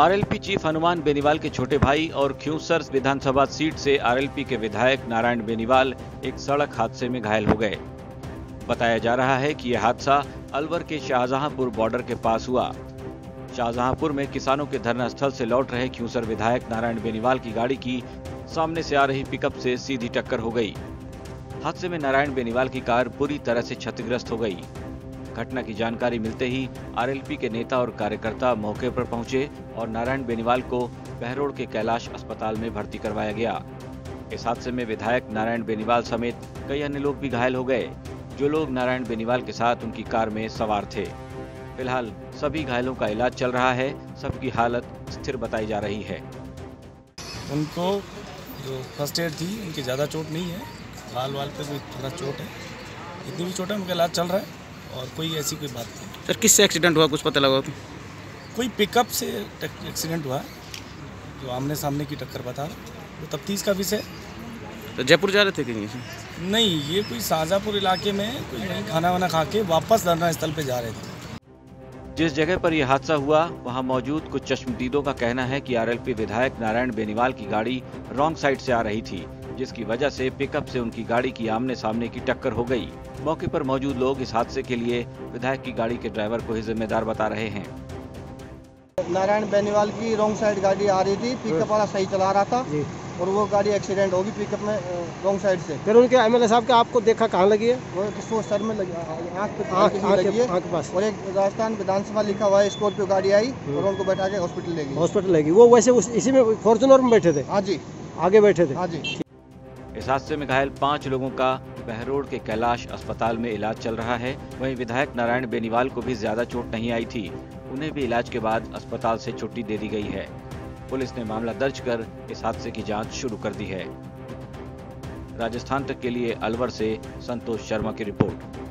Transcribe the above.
RLP chief Hanuman Beniwal के छोटे भाई और खींवसर विधानसभा सीट से आरएलपी के विधायक नारायण बेनीवाल एक सड़क हादसे में घायल हो गए। बताया जा रहा है कि यह हादसा अलवर के शाहजहांपुर बॉर्डर के पास हुआ। शाहजहांपुर में किसानों के धरना स्थल से लौट रहे खींवसर विधायक नारायण बेनीवाल की गाड़ी की सामने से आ रही पिकअप से सीधी टक्कर हो गई। हादसे में नारायण बेनीवाल की कार पूरी तरह से क्षतिग्रस्त हो गई। घटना की जानकारी मिलते ही आरएलपी के नेता और कार्यकर्ता मौके पर पहुंचे और नारायण बेनीवाल को बहरोड़ के कैलाश अस्पताल में भर्ती करवाया गया। इस हादसे में विधायक नारायण बेनीवाल समेत कई अन्य लोग भी घायल हो गए, जो लोग नारायण बेनीवाल के साथ उनकी कार में सवार थे। फिलहाल सभी घायलों का इलाज चल रहा है, सबकी हालत स्थिर बताई जा रही है। उनको जो फर्स्ट एड थी, उनकी ज़्यादा चोट नहीं है, बाल वाल पे भी थोड़ा चोट है, इतनी भी चोट है, उनका इलाज चल रहा है और कोई ऐसी कोई बात नहीं। सर, किससे एक्सीडेंट हुआ, कुछ पता लगा? कोई पिकअप से एक्सीडेंट हुआ, जो आमने सामने की टक्कर बता, वो तो तफ्तीश का विषय। तो जयपुर जा रहे थे कहीं से? नहीं, ये कोई शाहजहांपुर इलाके में कोई नहीं, खाना वाना खा के वापस धरना स्थल पर जा रहे थे। जिस जगह पर यह हादसा हुआ, वहां मौजूद कुछ चश्मदीदों का कहना है कि आरएलपी विधायक नारायण बेनीवाल की गाड़ी रॉन्ग साइड से आ रही थी, जिसकी वजह से पिकअप से उनकी गाड़ी की आमने सामने की टक्कर हो गई। मौके पर मौजूद लोग इस हादसे के लिए विधायक की गाड़ी के ड्राइवर को ही जिम्मेदार बता रहे हैं। नारायण बेनीवाल की रॉन्ग साइड गाड़ी आ रही थी, पिकअप वाला सही चला रहा था और वो गाड़ी एक्सीडेंट होगी पिकअप में रॉन्ग साइड से। फिर उनके एमएलए साहब के आपको देखा, कहाँ लगी है? वो तो सर में लगी, आँख के पास। और एक राजस्थान विधानसभा लिखा हुआ है, स्कॉर्पियो गाड़ी आई और उनको बैठा के हॉस्पिटल ले गई। वो वैसे इसी में फॉर्चुनर में बैठे थे? हाँ जी, आगे बैठे थे। हाँ जी। इस हादसे में घायल 5 लोगों का बहरोड़ के कैलाश अस्पताल में इलाज चल रहा है। वहीं विधायक नारायण बेनीवाल को भी ज्यादा चोट नहीं आई थी, उन्हें भी इलाज के बाद अस्पताल से छुट्टी दे दी गई है। पुलिस ने मामला दर्ज कर इस हादसे की जांच शुरू कर दी है। राजस्थान तक के लिए अलवर से संतोष शर्मा की रिपोर्ट।